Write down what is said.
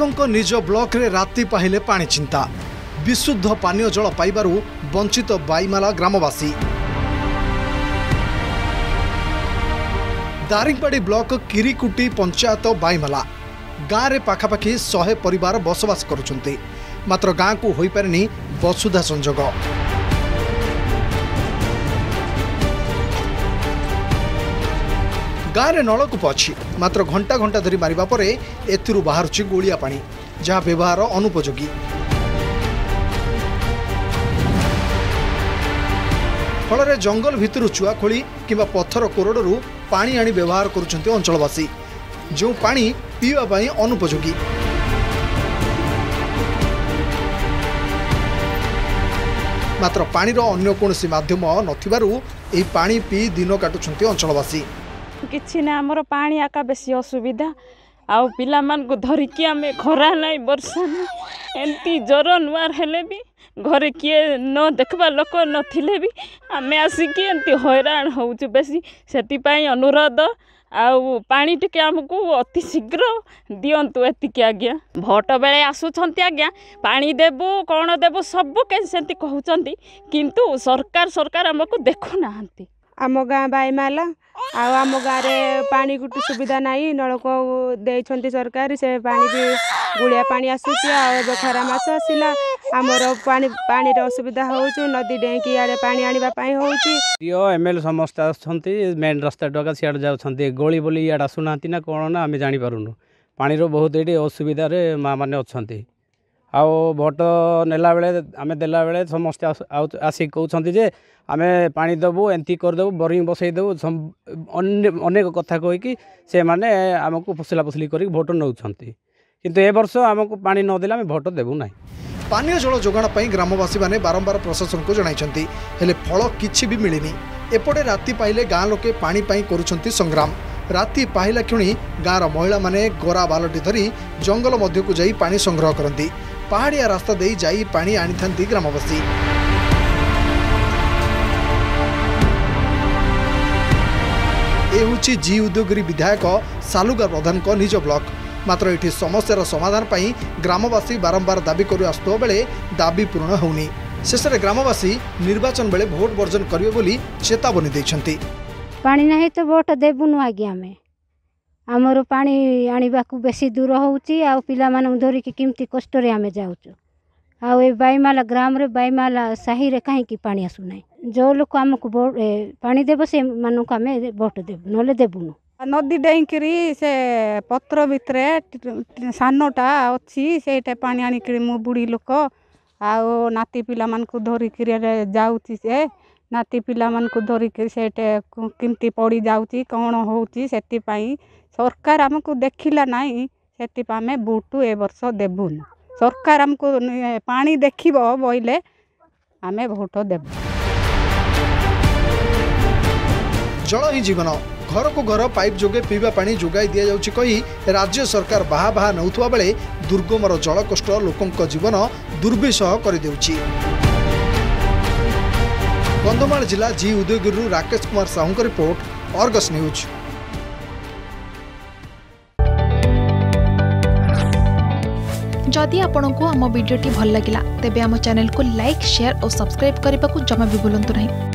विधायकों निज ब्लॉक रे राति पाहिले पानी चिंता विशुद्ध पानीय जल पाइबारु वंचित बाईमाला ग्रामवासी। दारिंगपाड़ी ब्लॉक किरीकुटी पंचायत बाईमाला गाँव में पाखापाखि 100 परिवार बसवास करुचंती, मात्र गाँव को होई परनी वसुधा संजोग। गाँव में नलकूप अच्छी, मात्र घंटा घंटा धरी मारिबा परे एथिरु बाहरुची गोलिया पानी, जहाँ व्यवहार अनुपयोगी। फल जंगल भितर चुआ खोली किंवा पथर कोरडरू पानी आनी व्यवहार करुचंती अंचलवासी, जो पानी पीवा पाई अनुपयोगी। मात्र पानीर अन्य कोनोसी माध्यम नथिबारु एही पानी पी दिन काटुचंती अंचलवासी। किसी ना आमर पानी आका बेस असुविधा आउ पिला मानकु धरिकी आमे खरा नाई बर्षा ना एंती जोर नुआर हेले भी घरे किए न देखबा लोक नथिले भी आमे आसिकी एंती हैरान होउछु बेसी। सेतिपाई अनुरोध आउ पानी टिके आमकु अति शीघ्र दियंतु एतिकी आज्ञा। भोट बेले आसुछंती आज्ञा पानी देबु कोन देबु सब के सेंती कहउछंती, किंतु सरकार आमकु देखु नाहंती। आम गाँ बाईमाला आम गाँव पानी गोटे सुविधा नाई, नलक दे सरकार से पानी भी गुड़िया पानी आसूस खरा मास आसला आमर पानी असुविधा हो नदी डेक इे पा आने समस्त आस मेन रास्ता डगा सियाड़ जाऊँच गोली बोली इे आसूना ना कौन ना आम जापरूँ पानी बहुत ये असुविधा माँ मैंने अच्छा। आओ भोट नेला बेले आमे देला बेले समस्त आसिक कहते जे आमे पानी देबू एंती करदेबू बोरिंग बसई देबू अनेक कथा कहीकि से माने आमको फुसला फुसली करी भोट नउछंती, किंतु ए वर्ष आमको पानी न देला आमे भोट देबू नाही। पानीय जल जोगाण पई ग्रामवासी माने बारंबार प्रशासन को जणाइछंती, हेले फल किछि भी मिलिनी। एपटे राति पाइले गाँ लोके पानी पई करूछंती संग्राम। राति पाइला क्षणी गाँर महिला माने गोरा बालटी धरी जंगल मध्यकू जाई पानी संग्रह करती। पहाड़िया रास्ता दे जाई पानी आनी थांती ग्रामवासी। ए होची जी उद्योगरी विधायक सालुगा प्रधान को निज ब्लॉक, मात्र एठी समस्यार समाधान पाई ग्रामवासी बारंबार दाबी करू आसतो बेले दाबी पूर्ण होउनी। शेषरे ग्रामवासी निर्वाचन बेले भोट वर्जन करिवे बोली चेतावनी देछंती। पानी नाही तो भोट देबुनु आगे आमे आमर पानी आनिबाकु बेसी दूर होउची आ पिला मानक धरिकी किमती कष्ट रे आमे जाउचु। आ ए बाईमाला ग्राम रे बाईमाला साही रे काहे की पानी आसु नै। जो लोक हमकु पानी देबो से मानक आमे भोट देबु नले देबुनु। नदी डेंकरी से पत्र भितरे सानोटा अछि सेटा पानी आनिकरी मु बुढी लोक आ नाती पिला मानकु धरिकी रे जाउची से नाती पिला मानकु धरिकी सेटे किमती पड़ी जाउची कोन होउची। सेति पई सरकार आमको देखिला नाई से आम बुटू ए वर्ष देबुन। सरकार आमको पानी देख बोले आमे भोट देबु। जल ही जीवन, घर को घर पाइप जोगे पीवा पानी जोगाई दिया जाउची कही राज्य सरकार बाहा बाहा नउथुवा बेले दुर्गमर जल कष्ट लोकंक जीवन दुर्विषह कर देउची। कंधमाल जिला जी उदयगिरी राकेश कुमार साहू का रिपोर्ट, आर्गस न्यूज। जदि आपंक आम भिड्टे भल लगा तेब आम चैनल को लाइक, शेयर और सब्सक्राइब करने को जमा भी भूलु नहीं।